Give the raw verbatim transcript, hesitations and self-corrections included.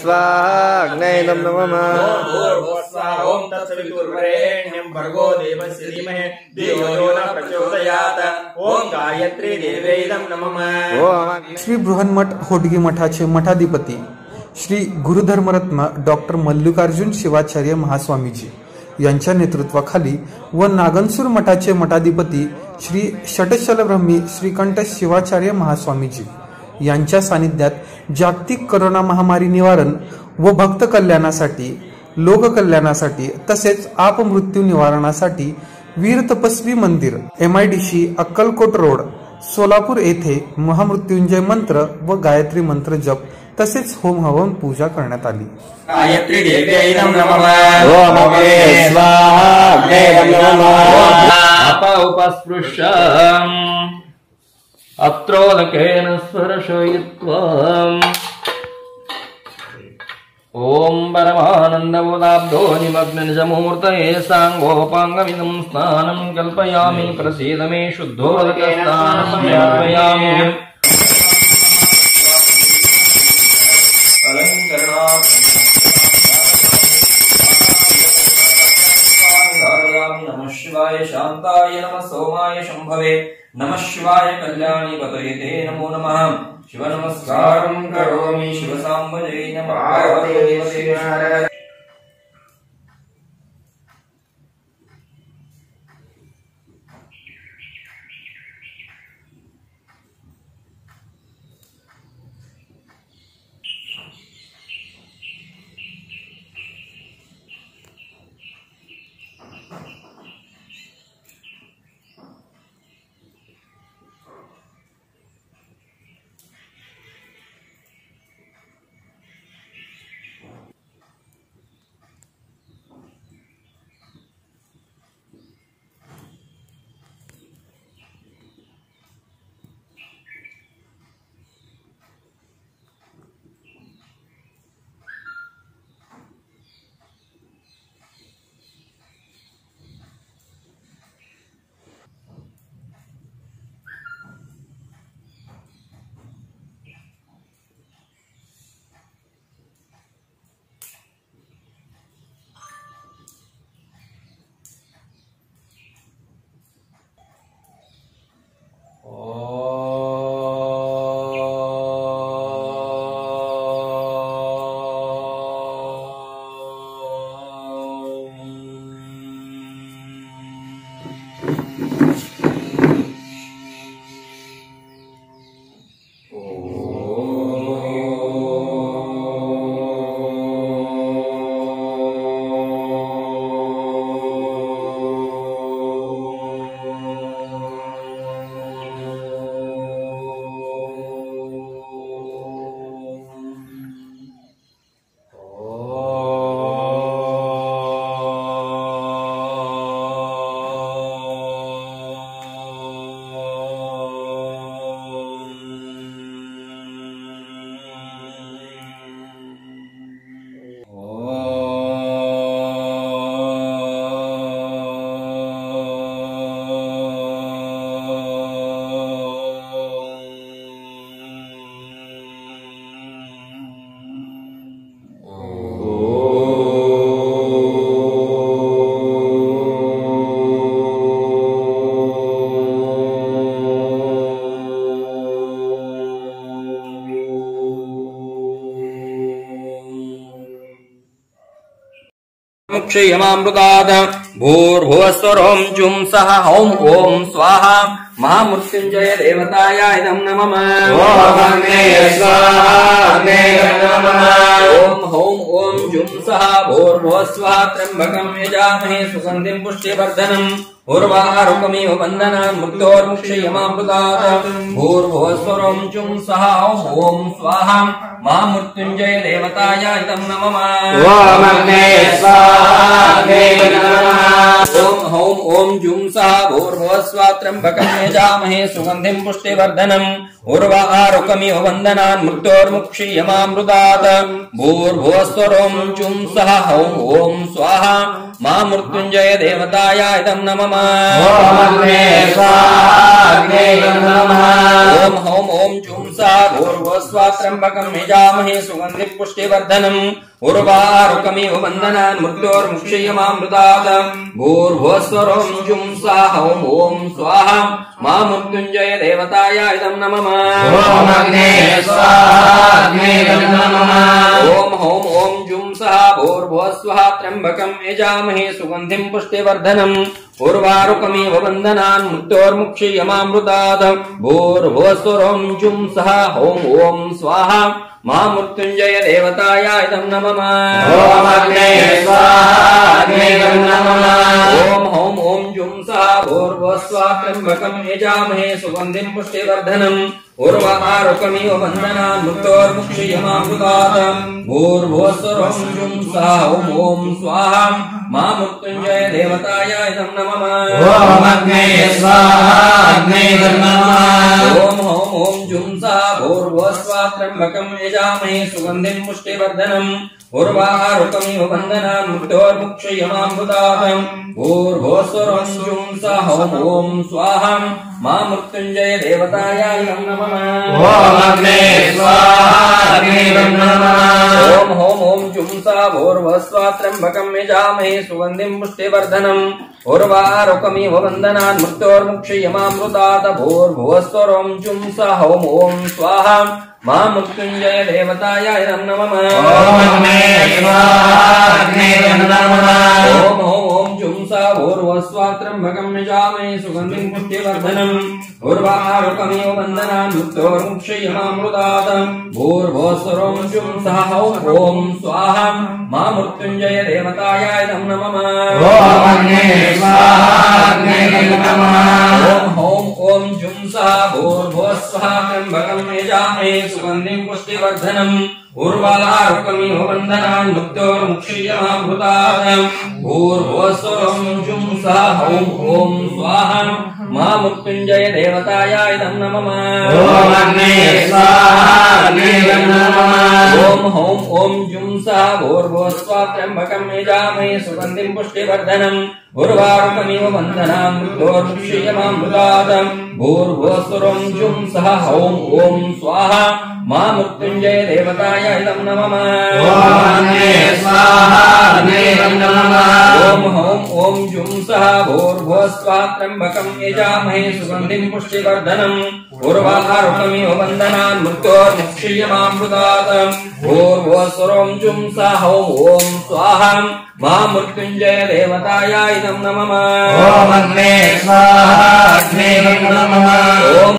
स्वाहाग्नेयं नमः। श्री बृहन्मठ होडगी मठाचे मठाधिपती श्री गुरुधर्मरत्न डॉक्टर मल्लिकार्जुन शिवाचार्य महास्वामीजी यांच्या नेतृत्वाखाली व नागनसूर मठाचे मठाधिपती श्री षटशलब्रह्मी श्रीकंठ शिवाचार्य महास्वामीजी यांच्या सानिध्यात जागतिक कोरोना महामारी निवारण व भक्त कल्याणासाठी, लोककल्याणासाठी तसेच आपमृत्यू निवारणासाठी Veer Tapasvi Mandir, M I D C, Akkalkot road, Solapur येथे महामृत्युंजय मंत्र व गायत्री मंत्र जप तसेच होम हवन पूजा करण्यात आली। गायत्री देव्यै नमः। ओम अग्ने स्वाहा अग्ने नमः। आप उपस्पृशं अत्रोदकेन स्पर्शयित्वा ओम परमानन्दमुदाब्धो निमग्न निजमूर्तये सांगोपांगमिदं स्नानं कल्पयामि। प्रसीद मे शुद्धोदक स्नानं कल्पयामि। नमः शिवाय शांताय नमः सोमाय शंभवे नमः शिवाय कल्याणी पतये नमो नमः। शिव नमस्कारं करोमि शिव सांबजे नमः पार्वती नमः। क्षयमामृतात् भूर्भुवस्वरों जुं सह हौं ओं स्वाहा महामृत्युंजय देवतायाय नमः। ओम अग्नेय स्वाहा अग्नेय नमः। ओम हौं ओं जुं सह भूर्भुवस्वः त्र्यंबकं यजामहे सुगन्धिं पुष्टिवर्धनम् उर्वारुकमिव बन्धनान् मुक्तोर्मुक्षयमामृतात् भूर्भुवस्वरों जुं सह हौं ओं स्वाहा महामृत्युंजय देवतायाय नमः। ओम अग्नेय स्वाहा अग्नेय नमः। ओम हौं ओं जुं सः भूर्भुवः त्र्यंबकं यजामहे सुगन्धिं पुष्टिवर्धनम् उर्वारुकमिव वन्दनान् मृत्योर्मुक्षीयमामृतात् भूर्भुवस्वरों जुं सः हौं ओं स्वाहा महामृत्युंजय देवतायाय नमः। ओम अग्नेय स्वाहा अग्नेय नमः। ओम हौं ओं जुं त्र्यंबकं यजामहे सुगंधि पुष्टिवर्धनम् उर्वारुकमिव वन्दनान् मृत्योर्मुक्षीयमामृतात् भूर्भुवस्वरोऽंजुं स्वाहा ओम स्वाहा महामृत्युंजय देवताय इदं नमः ओम अग्ने स्वाहा अग्ने नमः ओम होम ओम जुं सः भूर्भुवस्वः त्र्यंबकं यजामहे सुगंधिं पुष्टिवर्धनम् उर्वारुकमिव वन्दनान् मृत्योर्मुक्षीयमामृतात् भूर्भुवस्वरोऽंजुं सः ओम ओम स्वाहा महामृत्युंजय देवताय इदं नमः ओम अग्ने स्वाहा अग्ने नमः ओम होम ओम जुं सः भूर्भुवस्वः त्र्यंबकं यजामहे सुगंधिं पुष्टिवर्धनम् उर्वारुकमिव वन्दनान् मृत्योर्मुक्षीयमामृतात् भूर्भुवस्वरोऽंजुं सः ओम ओम स्वाहा महामृत्युंजय देवताय इदं नमः ओम अग्ने स्वाहा अग्ने नमः ओम होम ओम जुं सः भूर्भुवस्वः त्र्यंबकं यजामहे सुगंधिं पुष्टिवर्धनम् उर्वारुकमिव वन्दनान् मृत्योर्मुक्षीयमामृतात् भूर्भुवस्वरोऽंजुं सः ओम स्वाहा महामृत्युंजय देवताय इदं नमः ओम अग्ने स्वाहा अग्ने नमः ओम होम ओम जुं सः भूर्भुवस्वः त्र्यंबकं यजामहे सुगंधिं पुष्टिवर्धनम् उर्वारुकमिव वन्दनान् मृत्योर्मुक्षीयमामृतात् भूर्भुवस्वरोऽंजुं सः ओम ओम स्वाहा महामृत्युंजय देवताय इदं नमः ओम अग्ने स्वाहा अग्ने नमः ओम होम ओम जुं सः भूर्भुवस्वः त्र्यंबकं यजामहे सुगंधिं पुष्टिवर्धनम् उर्वारुकमिव वन्दनान् मृत्योर्मुक्षीयमामृतात् भूर्भुवस्वरोऽंजुं सः ओम स्वाहा महामृत्युंजय देवताय इदं नमः ओम अग्ने स्वाहा अग्ने नमः ओम होम ओम जुं सः भूर्भुवस्वः त्र्यंबकं यजामहे सुगंधिं पुष्टिवर्धनम् उर्वारुकमिव वन्दनान् मृत्योर्मुक्षीयमामृतात् भूर्भुवस्वरोऽंजुं सः ओम ओम स्वाहा महामृत्युंजय देवताय इदं नमः ओम अग्ने स्वाहा अग्ने नमः ओम होम ओम जुं सः भूर्भुवस्वः त्र्यंबकं यजामहे सुगंधिं पुष्टिवर्धनम् उर्वारुकमिव वन्दनान् मृत्योर्मुक्षीयमामृतात् भूर्भुवस्वरोऽंजुं सः ओम ओम स्वाहा महामृत्युंजय देवताय इदं नमः ओम अग्ने स्वाहा अग्ने नमः ओम होम ओम जुं सः भूर्भुवस्वः त्र्यंबकं यजामहे सुगंधिं पुष्टिवर्धनम् उर्वारुकमिव वन्दनान् मृत्योर्मुक्षीयमामृतात् भूर्भुवस्वरोऽंजुं सः ओम स्वाहा महामृत्युंजय देवताय इदं नमः ओम अग्ने स्वाहा अग्ने नमः।